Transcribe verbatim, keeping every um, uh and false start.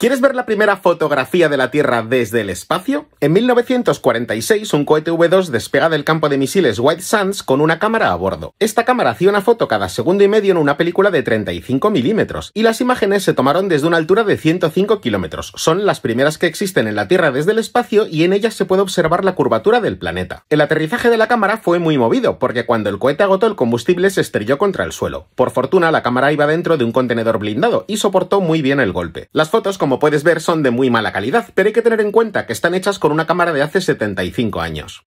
¿Quieres ver la primera fotografía de la Tierra desde el espacio? En mil novecientos cuarenta y seis, un cohete V dos despega del campo de misiles White Sands con una cámara a bordo. Esta cámara hacía una foto cada segundo y medio en una película de treinta y cinco milímetros, y las imágenes se tomaron desde una altura de ciento cinco kilómetros. Son las primeras que existen en la Tierra desde el espacio y en ellas se puede observar la curvatura del planeta. El aterrizaje de la cámara fue muy movido, porque cuando el cohete agotó el combustible se estrelló contra el suelo. Por fortuna, la cámara iba dentro de un contenedor blindado y soportó muy bien el golpe. Las fotos, como Como puedes ver, son de muy mala calidad, pero hay que tener en cuenta que están hechas con una cámara de hace setenta y cinco años.